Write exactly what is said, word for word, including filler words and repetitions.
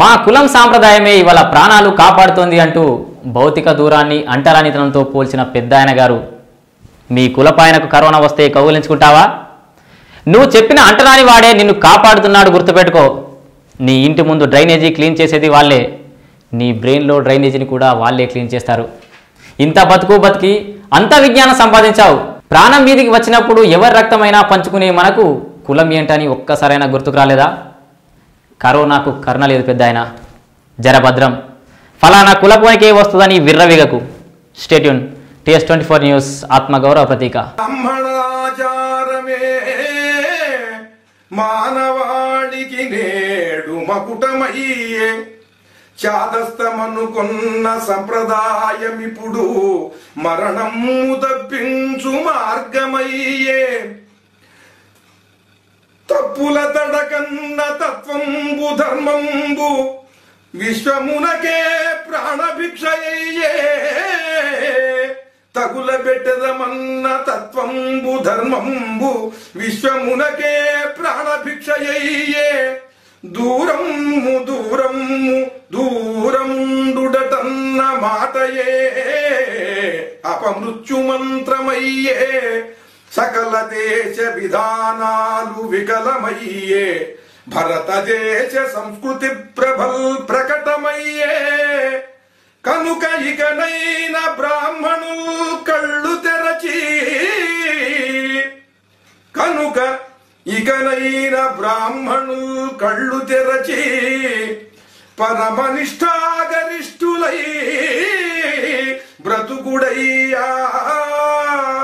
మా కులం సాంప్రదాయమే ఇవాల ప్రాణాలు కాపాడుతోంది అంటూ భౌతిక దూరాన్ని అంటరానితనంతో పోల్చిన పెద్దాయన గారు మీ కులపాయనకు కరోనా వస్తే కౌగిలించుకుంటావా? నువ్వు చెప్పిన అంటరాని వాడే నిన్ను కాపాడుతున్నాడు, గుర్తుపెట్టుకో. నీ ఇంటి ముందు డ్రైనేజీ క్లీన్ చేసేది వాళ్ళే, నీ బ్రెయిన్లో డ్రైనేజీని కూడా వాళ్ళే క్లీన్ చేస్తారు. ఇంత బతుకు బతికి అంత విజ్ఞానం సంపాదించావు, ప్రాణం మీదికి వచ్చినప్పుడు ఎవరి రక్తమైనా పంచుకునే మనకు కులం ఏంటని ఒక్కసారైనా గుర్తుకు రాలేదా? కరోనాకు కరుణ లేదు పెద్దాయనా, జరభద్రం ఫలానా కులపోనికే వస్తుందని విర్రవిగకు. Stay tune. TS twenty four news, ఆత్మగౌరవ ప్రతీక. బ్రహ్మణాచారమే మానవాడికి నేడు మకుటమయ్యే, చాదస్తమనుకున్న సంప్రదాయమిప్పుడు మరణము తప్పించు మార్గమయ్యే, తప్పుల తడకన్న తత్వంబు ధర్మంబు విశ్వమునకే ప్రాణభిక్షయ్యే, తగుల బెట్టదమన్న తత్వంబు ధర్మంబు విశ్వమునకే ప్రాణభిక్షయ్యే, దూరము దూరము దూరముండుడటన్న మాటయే అపమృత్యుమంత్రమయ్యే, సకల దేశ విధానాలు వికలమయ్యే, భరతదేశ సంస్కృతి ప్రబల్ ప్రకటమయ్యే, కనుక ఇకనైన బ్రాహ్మణులు కళ్ళు తెరచి కనుక ఇకనైన బ్రాహ్మణులు కళ్ళు తెరచి పరమనిష్టాగరిష్ఠులై బ్రతుకుడయ్యా.